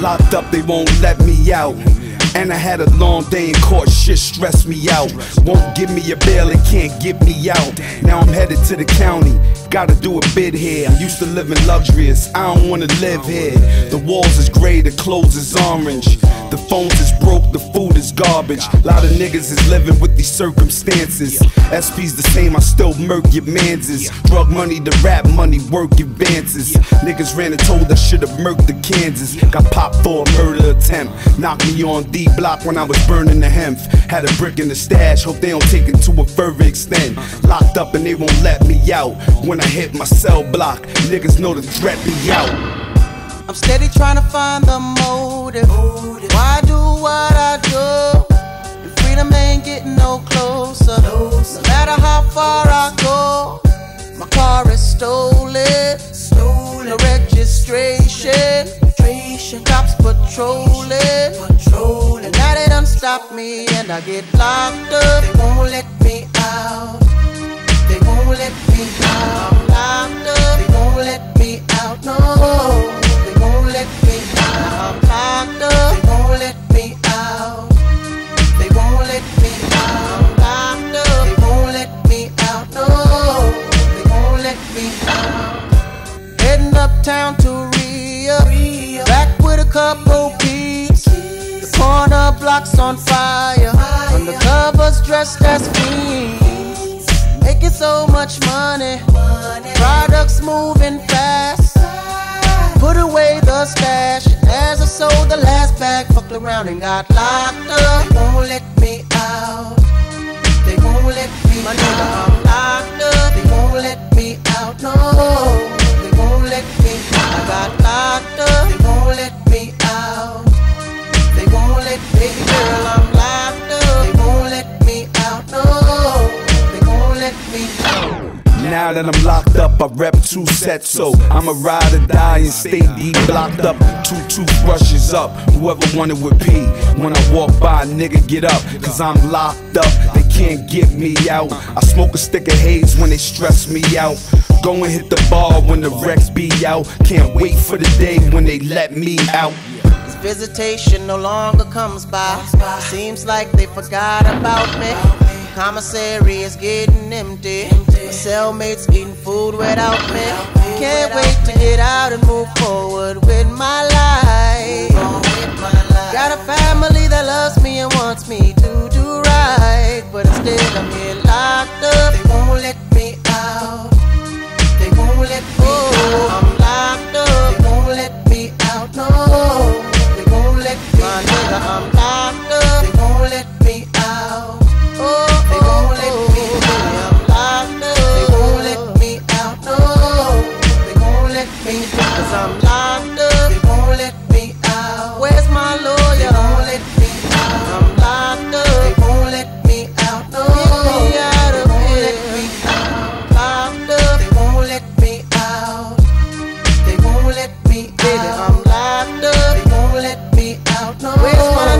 Locked up, they won't let me out. And I had a long day in court, shit stressed me out. Won't give me a bail and can't get me out. Now I'm headed to the county, gotta do a bid here. I'm used to living luxurious, I don't wanna live here. The walls is gray, the clothes is orange. The phones is broke, the food is garbage. A lot of niggas is living with these circumstances. SP's the same, I still murk your manses. Drug money to rap money, work advances. Niggas ran and told I should've murked the Kansas. Got popped for a murder attempt. Knocked me on D block when I was burning the hemp. Had a brick in the stash, hope they don't take it to a further extent. Locked up and they won't let me out. When I hit my cell block, niggas know the threat be out. I'm steady trying to find the motive, why I do what I do, and freedom ain't getting no closer, no matter how far I go. My car is stolen, no registration, cops patrolling, and now they done stop me and I get locked up. They won't let me out, they won't let me out. I'm locked up, they won't let me out, no. Uptown to re-up, back with a couple peeps. The corner blocks on fire, undercovers dressed as fiends. Making so much money, products moving fast. Put away the stash, and as I sold the last bag, fucked around and got locked up. They won't let me out, they won't let me out. My nigga, I'm locked up, they won't let me out, no. I got locked up, they won't let me out. They won't let me out. Girl, I'm locked up, they won't let me out. No, they won't let me out. Now that I'm locked up, I rep two sets, so I'ma ride or die and stay deep blocked up. Two toothbrushes up, whoever wanted would pee. When I walk by, nigga, get up, cause I'm locked up, they can't get me out. I smoke a stick of haze when they stress me out. Go and hit the bar when the Rex be out. Can't wait for the day when they let me out. This visitation no longer comes by. Seems like they forgot about me. Commissary is getting empty. My cellmates eating food without me. Can't wait to get out and move forward with my life. Got a family that loves me and wants me to do right, but instead I'm here locked up. They won't let me out. Let me out. I'm locked up, they won't let me out, no. They won't let me out. My nigga, I'm locked up, they won't let me out. Oh, they won't let me out. I'm locked up, they won't let me out, no. They won't let me out. Cause I'm locked up, they won't let me out. Where's my lawyer? They won't let me out. I'm locked up, they won't let me out, no. Get me out of here. I'm locked up, they won't let me out. They won't let me out. Baby, I'm locked up. They won't let me out. No. Where's my